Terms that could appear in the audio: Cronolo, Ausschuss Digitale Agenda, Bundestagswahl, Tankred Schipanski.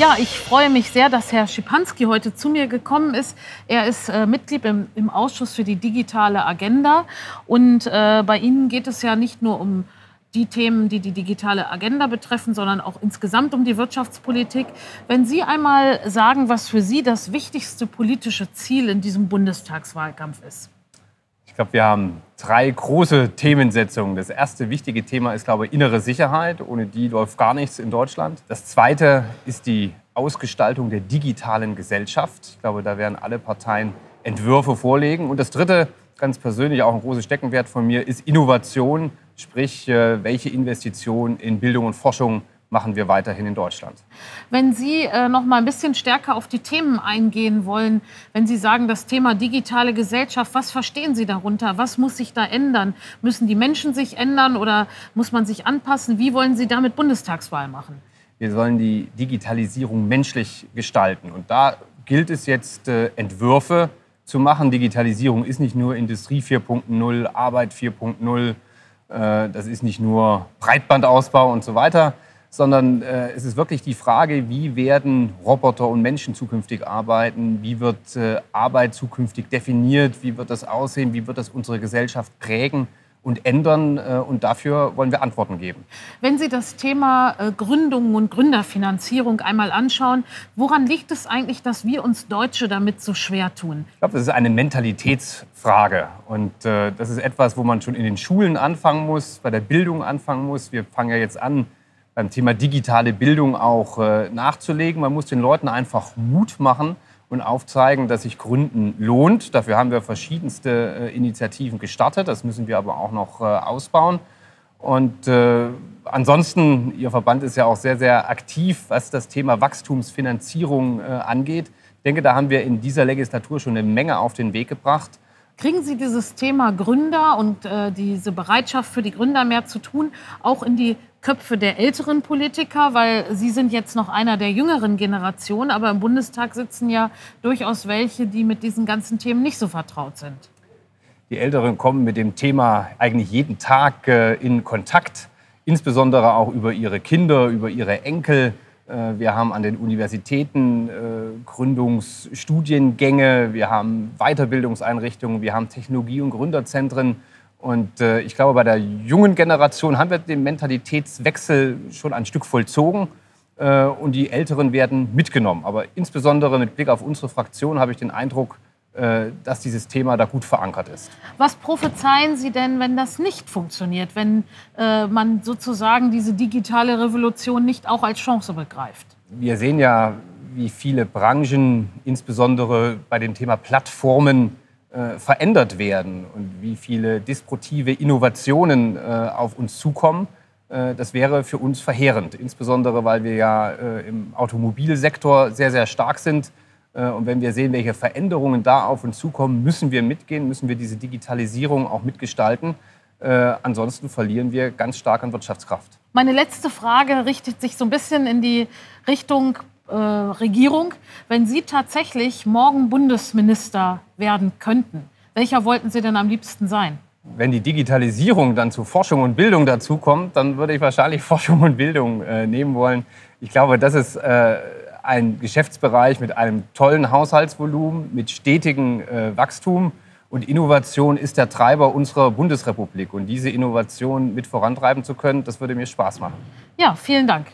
Ja, ich freue mich sehr, dass Herr Schipanski heute zu mir gekommen ist. Er ist Mitglied im Ausschuss für die digitale Agenda. Und bei Ihnen geht es ja nicht nur um die Themen, die die digitale Agenda betreffen, sondern auch insgesamt um die Wirtschaftspolitik. Wenn Sie einmal sagen, was für Sie das wichtigste politische Ziel in diesem Bundestagswahlkampf ist. Ich glaube, wir haben drei große Themensetzungen. Das erste wichtige Thema ist, glaube ich, innere Sicherheit. Ohne die läuft gar nichts in Deutschland. Das zweite ist die Ausgestaltung der digitalen Gesellschaft. Ich glaube, da werden alle Parteien Entwürfe vorlegen. Und das dritte, ganz persönlich auch ein großer Steckenwert von mir, ist Innovation. Sprich, welche Investitionen in Bildung und Forschung machen wir weiterhin in Deutschland. Wenn Sie noch mal ein bisschen stärker auf die Themen eingehen wollen, wenn Sie sagen, das Thema digitale Gesellschaft, was verstehen Sie darunter? Was muss sich da ändern? Müssen die Menschen sich ändern oder muss man sich anpassen? Wie wollen Sie damit Bundestagswahl machen? Wir sollen die Digitalisierung menschlich gestalten. Und da gilt es jetzt, Entwürfe zu machen. Digitalisierung ist nicht nur Industrie 4.0, Arbeit 4.0, das ist nicht nur Breitbandausbau und so weiter, sondern es ist wirklich die Frage, wie werden Roboter und Menschen zukünftig arbeiten, wie wird Arbeit zukünftig definiert, wie wird das aussehen, wie wird das unsere Gesellschaft prägen und ändern, und dafür wollen wir Antworten geben. Wenn Sie das Thema Gründung und Gründerfinanzierung einmal anschauen, woran liegt es eigentlich, dass wir uns Deutsche damit so schwer tun? Ich glaube, das ist eine Mentalitätsfrage und das ist etwas, wo man schon in den Schulen anfangen muss, bei der Bildung anfangen muss. Wir fangen ja jetzt an, beim Thema digitale Bildung auch nachzulegen. Man muss den Leuten einfach Mut machen und aufzeigen, dass sich Gründen lohnt. Dafür haben wir verschiedenste Initiativen gestartet. Das müssen wir aber auch noch ausbauen. Und ansonsten, Ihr Verband ist ja auch sehr, sehr aktiv, was das Thema Wachstumsfinanzierung angeht. Ich denke, da haben wir in dieser Legislatur schon eine Menge auf den Weg gebracht. Kriegen Sie dieses Thema Gründer und diese Bereitschaft für die Gründer mehr zu tun, auch in die Köpfe der älteren Politiker, weil Sie sind jetzt noch einer der jüngeren Generation, aber im Bundestag sitzen ja durchaus welche, die mit diesen ganzen Themen nicht so vertraut sind. Die Älteren kommen mit dem Thema eigentlich jeden Tag in Kontakt, insbesondere auch über ihre Kinder, über ihre Enkel. Wir haben an den Universitäten Gründungsstudiengänge, wir haben Weiterbildungseinrichtungen, wir haben Technologie- und Gründerzentren. Und ich glaube, bei der jungen Generation haben wir den Mentalitätswechsel schon ein Stück vollzogen und die Älteren werden mitgenommen. Aber insbesondere mit Blick auf unsere Fraktion habe ich den Eindruck, dass dieses Thema da gut verankert ist. Was prophezeien Sie denn, wenn das nicht funktioniert, wenn man sozusagen diese digitale Revolution nicht auch als Chance begreift? Wir sehen ja, wie viele Branchen, insbesondere bei dem Thema Plattformen, verändert werden und wie viele disruptive Innovationen auf uns zukommen. Das wäre für uns verheerend, insbesondere weil wir ja im Automobilsektor sehr, sehr stark sind. Und wenn wir sehen, welche Veränderungen da auf uns zukommen, müssen wir mitgehen, müssen wir diese Digitalisierung auch mitgestalten. Ansonsten verlieren wir ganz stark an Wirtschaftskraft. Meine letzte Frage richtet sich so ein bisschen in die Richtung Regierung. Wenn Sie tatsächlich morgen Bundesminister werden könnten, welcher wollten Sie denn am liebsten sein? Wenn die Digitalisierung dann zu Forschung und Bildung dazukommt, dann würde ich wahrscheinlich Forschung und Bildung nehmen wollen. Ich glaube, das ist ein Geschäftsbereich mit einem tollen Haushaltsvolumen, mit stetigem Wachstum. Und Innovation ist der Treiber unserer Bundesrepublik. Und diese Innovation mit vorantreiben zu können, das würde mir Spaß machen. Ja, vielen Dank.